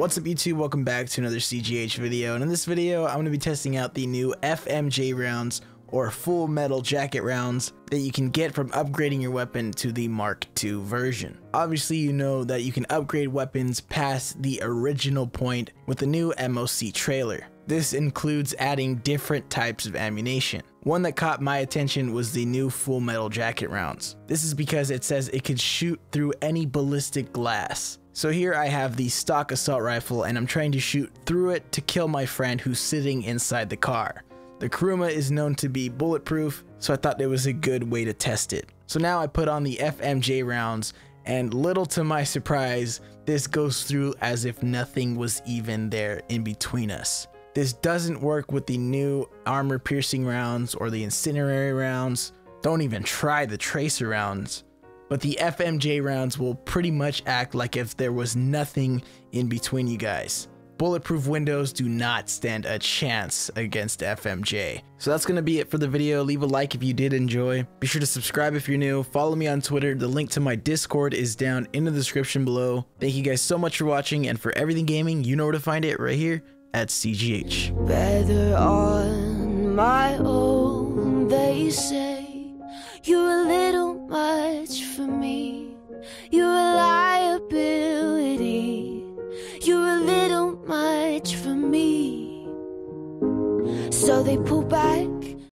What's up YouTube, welcome back to another CGH video, and in this video I'm going to be testing out the new FMJ rounds, or full metal jacket rounds, that you can get from upgrading your weapon to the Mark II version. Obviously you know that you can upgrade weapons past the original point with the new MOC trailer. This includes adding different types of ammunition. One that caught my attention was the new full metal jacket rounds. This is because it says it could shoot through any ballistic glass. So here I have the stock assault rifle and I'm trying to shoot through it to kill my friend who's sitting inside the car. The Kuruma is known to be bulletproof, so I thought it was a good way to test it. So now I put on the FMJ rounds, and little to my surprise, this goes through as if nothing was even there in between us. This doesn't work with the new armor-piercing rounds or the incendiary rounds. Don't even try the tracer rounds. But the FMJ rounds will pretty much act like if there was nothing in between you guys. Bulletproof windows do not stand a chance against FMJ. So that's going to be it for the video. Leave a like if you did enjoy. Be sure to subscribe if you're new. Follow me on Twitter. The link to my Discord is down in the description below. Thank you guys so much for watching, and for everything gaming, you know where to find it right here. At CGH. Better on my own, they say. You're a little much for me. You're a liability. You're a little much for me. So they pull back.